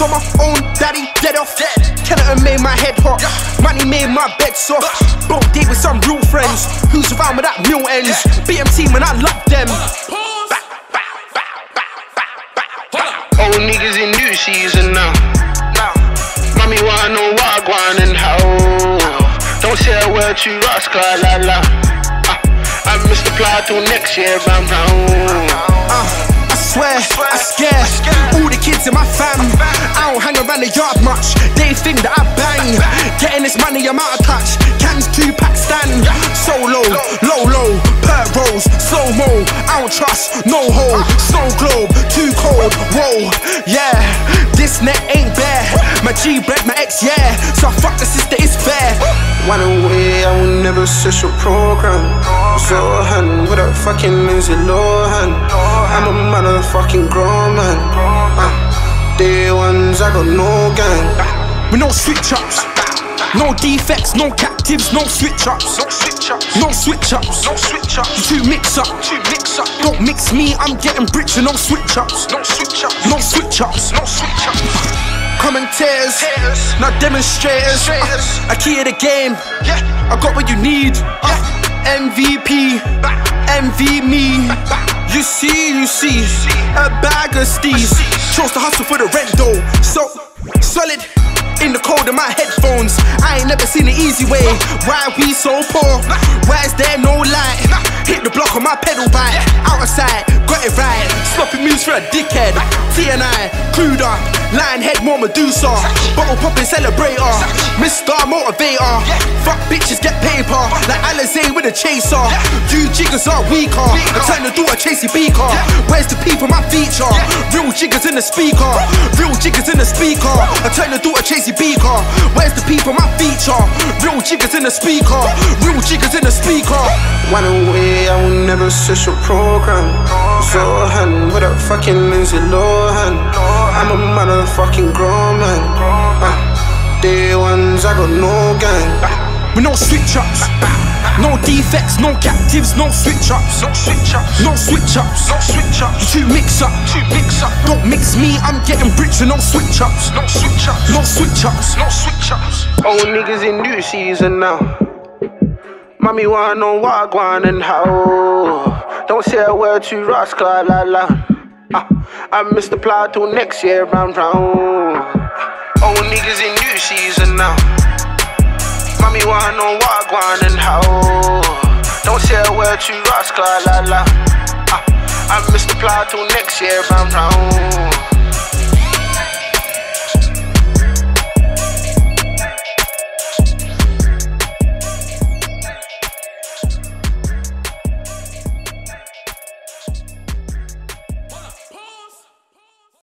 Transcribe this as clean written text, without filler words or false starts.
So my own daddy dead off. Kellerton made my head hot. Money made my bed soft. Broke day with some real friends. Who's around when that meal ends? BMT man, I love them. Old niggas in new season now. Mummy wanna know what I want and how. Don't say a word to rascal, la la. I miss the plot till next year round. I swear, I scare all the kids in my fam. I don't hang around the yard much. They think that I bang. Getting this money, I'm out of touch. Cans, 2 packs, stand. Solo, low, low, per rolls, slow mo. I don't trust, no hole. Snow globe, too cold. Whoa, yeah, this net ain't bare. My G bred my ex, yeah. So I fuck the sister, it's fair. One away, I will never switch a program. Zohan, with a fucking Lindsay Lohan. I'm a motherfucking grown man. Day ones, I got no gang. With no switch ups, no defects, no captives, no switch ups, You two mix up. Don't mix me, I'm getting bricks and no switch ups, Commentators, not demonstrators. I key of the game. I got what you need. MVP, envy me. You see, a bag of steez. Chose to hustle for the rent though. So solid in the cold in my headphones. I ain't never seen the easy way. Why we so poor? Why is there no light? Hit the block on my pedal bike. Outside, got it right. Sloppy moves for a dickhead. TNI, clued up. Lion head, more Medusa. Bottle popping celebrator. Mr. Motivator. Fuck bitches, get paper. Like Alizé with a chaser. You jiggers are weaker. I'm trying to do a Chasey Beaker. Where's the people my feature? Real jiggers in the speaker. I'm trying to do a Chasey Beaker. Where's the people my feature? Real jiggers in the speaker. One away, I will never switch a program. Zohan, with a fucking Lindsay Lohan. I'm a motherfucking grown man. Day ones, I got no gang. With no switch ups, no defects, no captives, no switch ups, You two mix up. Don't mix me, I'm getting rich and no switch ups, Old niggas in new season now. Mummy wanna know what I want and how. Don't say a word to rascal, la la. I miss the plot till next year round. Old niggas in new season now. Mummy wanna know what I want and how. Don't say a word to rascal, la la. I miss the plot till next year round.